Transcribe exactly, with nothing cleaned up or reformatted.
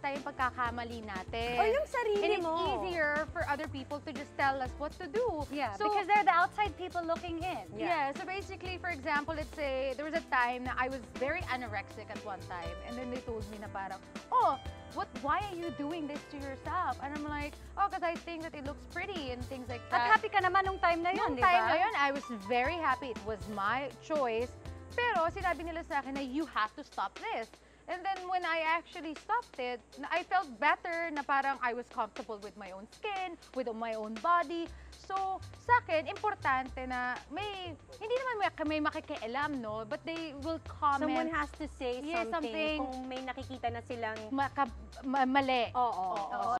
nakikita yung pagkakamali natin. Or yung sarili mo. And it's easier for other people to just tell us what to do. Yeah, so, because they're the outside people looking in. Yeah. yeah, so basically, for example, let's say, there was a time na I was very anorexic at one time. And then they told me na parang, oh, what, why are you doing this to yourself? And I'm like, oh, because I think that it looks pretty and things like that. At happy ka naman nung time na yun, di ba? Nung time na yun, I was very happy. It was my choice. Pero sinabi nila sa akin na you have to stop this. And then when I actually stopped it, I felt better na parang I was comfortable with my own skin, with my own body. So, sa akin, importante na may, hindi naman may, may makikialam, no? But they will comment. Someone has to say yeah, something, something kung may nakikita na silang maka, ma mali. Oo. Oh, oh, oh, oh.